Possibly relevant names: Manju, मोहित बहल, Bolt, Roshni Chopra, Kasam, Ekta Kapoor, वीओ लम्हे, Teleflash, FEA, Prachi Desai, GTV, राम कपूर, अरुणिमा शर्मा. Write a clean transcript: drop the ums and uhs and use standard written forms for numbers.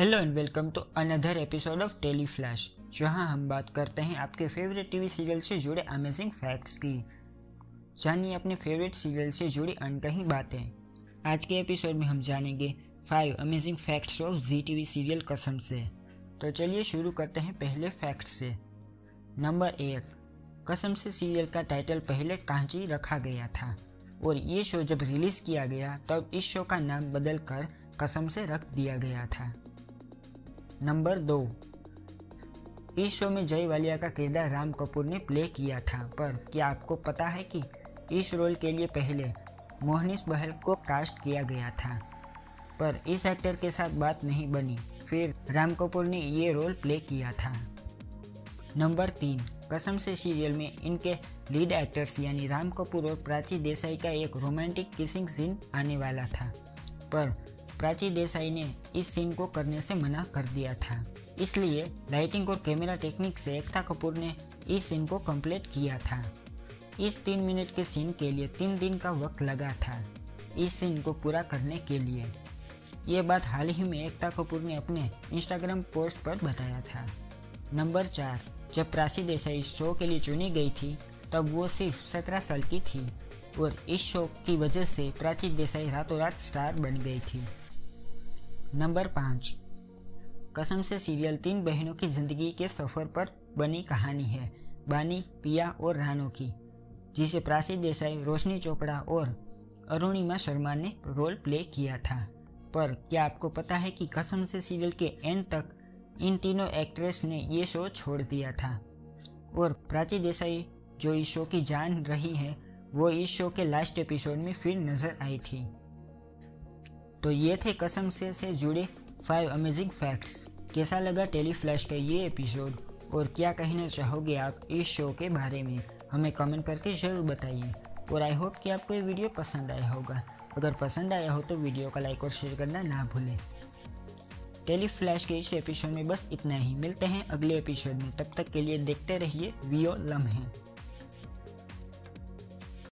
Hello and welcome to another episode of Teleflash, जहां हम बात करते हैं आपके फेवरेट टीवी सीरियल से जुड़े अमेजिंग फैक्ट्स की। जानिए अपने फेवरेट सीरियल से जुड़ी अनकही बातें। आज के एपिसोड में हम जानेंगे 5 amazing facts of Zee TV serial Kasam से। तो चलिए शुरू करते हैं पहले फैक्ट से। नंबर 1, कसम से सीरियल का टाइटल पहले कांची रखा गया था और ये शो जब रिलीज़ किया गया तब इस शो का नाम बदल कर कसम से रख दिया गया था। नंबर 2, इस शो में जय वालिया का किरदार राम कपूर ने प्ले किया था, पर क्या आपको पता है कि इस रोल के लिए पहले मोहित बहल को कास्ट किया गया था, पर इस एक्टर के साथ बात नहीं बनी, फिर राम कपूर ने ये रोल प्ले किया था। नंबर 3, कसम से सीरियल में इनके लीड एक्टर्स यानी राम कपूर और प्राची देसाई का एक रोमांटिक किसिंग सीन आने वाला था, पर प्राची देसाई ने इस सीन को करने से मना कर दिया था, इसलिए लाइटिंग और कैमरा टेक्निक से एकता कपूर ने इस सीन को कंप्लीट किया था। इस 3 मिनट के सीन के लिए 3 दिन का वक्त लगा था इस सीन को पूरा करने के लिए। ये बात हाल ही में एकता कपूर ने अपने इंस्टाग्राम पोस्ट पर बताया था। नंबर 4, जब प्राची देसाई इस शो के लिए चुनी गई थी तब वो सिर्फ 17 साल की थी और इस शो की वजह से प्राची देसाई रातों रात स्टार बन गई थी। नंबर 5, कसम से सीरियल 3 बहनों की ज़िंदगी के सफ़र पर बनी कहानी है, बानी, पिया और रानो की, जिसे प्राची देसाई, रोशनी चोपड़ा और अरुणिमा शर्मा ने रोल प्ले किया था, पर क्या आपको पता है कि कसम से सीरियल के एंड तक इन तीनों एक्ट्रेस ने ये शो छोड़ दिया था और प्राची देसाई जो इस शो की जान रही है वो इस शो के लास्ट एपिसोड में फिर नज़र आई थी। तो ये थे कसम से जुड़े 5 अमेजिंग फैक्ट्स। कैसा लगा टेलीफ्लैश का ये एपिसोड और क्या कहना चाहोगे आप इस शो के बारे में, हमें कमेंट करके ज़रूर बताइए। और आई होप कि आपको ये वीडियो पसंद आया होगा। अगर पसंद आया हो तो वीडियो का लाइक और शेयर करना ना भूलें। टेलीफ्लैश के इस एपिसोड में बस इतना ही, मिलते हैं अगले एपिसोड में, तब तक के लिए देखते रहिए वीओ लम्हे।